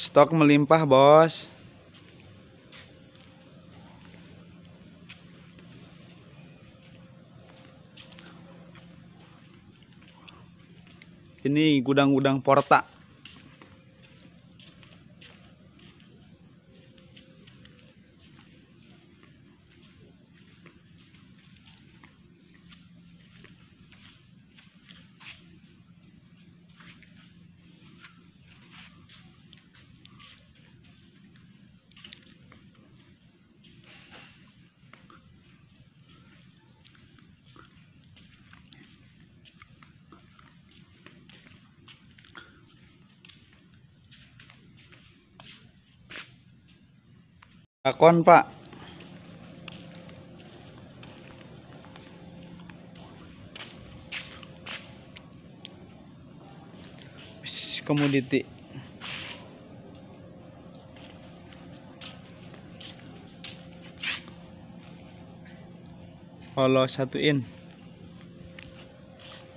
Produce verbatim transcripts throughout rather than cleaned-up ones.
Stok melimpah, bos. Ini gudang-gudang Forta. Dakon, Pak. Komoditi. Kalau satuin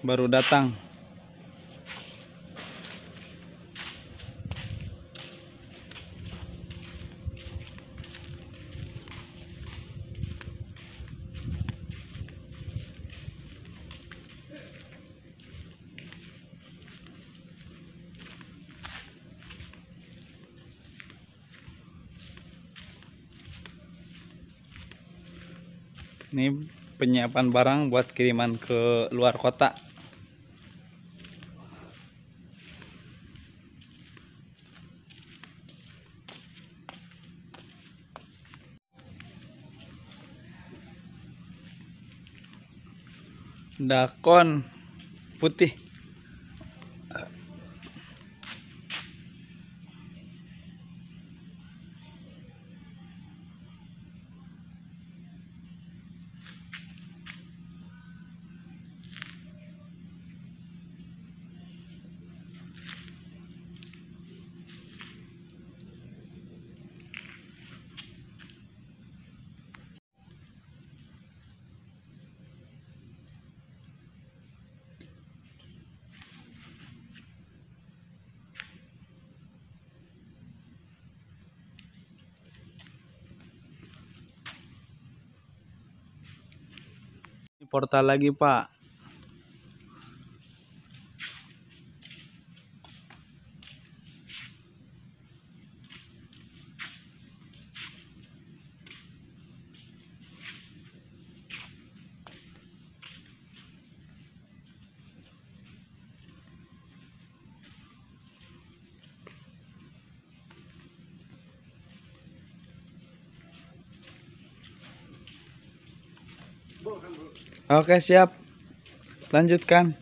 baru datang. Ini penyiapan barang buat kiriman ke luar kota. Dakon putih. Forta lagi, Pak. Oke, siap. Lanjutkan.